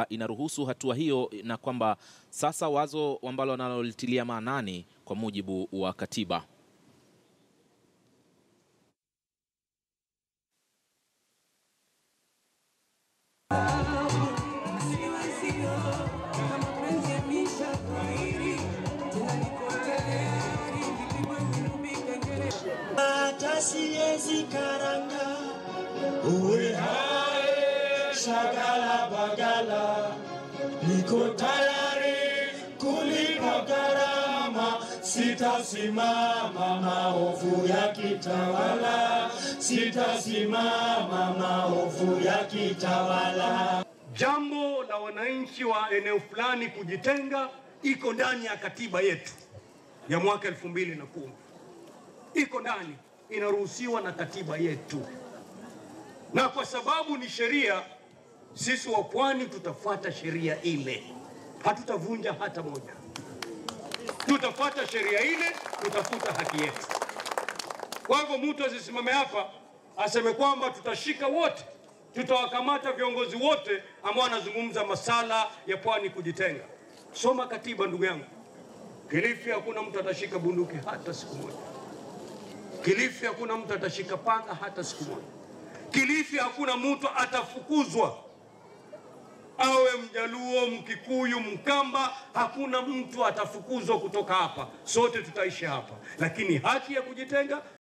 katiba inaruhusu hatua hiyo, na kwamba sasa wazo ambalo analolitilia maanani kwa mujibu wa katiba. Shagala bagala, niko tayari kulipa gharama, sitasimama maovu yakitawala, sitasimama maovu yakitawala. Jambo la wananchi wa eneo fulani kujitenga iko ndani ya katiba yetu ya mwaka 2010. Iko ndani, inaruhusiwa na katiba yetu. Na kwa sababu ni sheria, sisi wa Pwani tutafuata sheria ile. Hatutavunja hata moja. Tutafuata sheria ile, tutafuta haki yetu. Kwa hivyo mtu asisimame hapa aseme kwamba tutashika wote, tutawakamata viongozi wote ambao wanazungumza masala ya Pwani kujitenga. Soma katiba ndugu yangu. Kilifi hakuna mtu atashika bunduki hata siku moja. Kilifi hakuna mtu atashika panga hata siku moja. Kilifi hakuna mtu atafukuzwa. Awe Mjaluo, Mkikuyu, Mkamba, hakuna mtu atafukuzwa kutoka hapa. Sote tutaishi hapa. Lakini haki ya kujitenga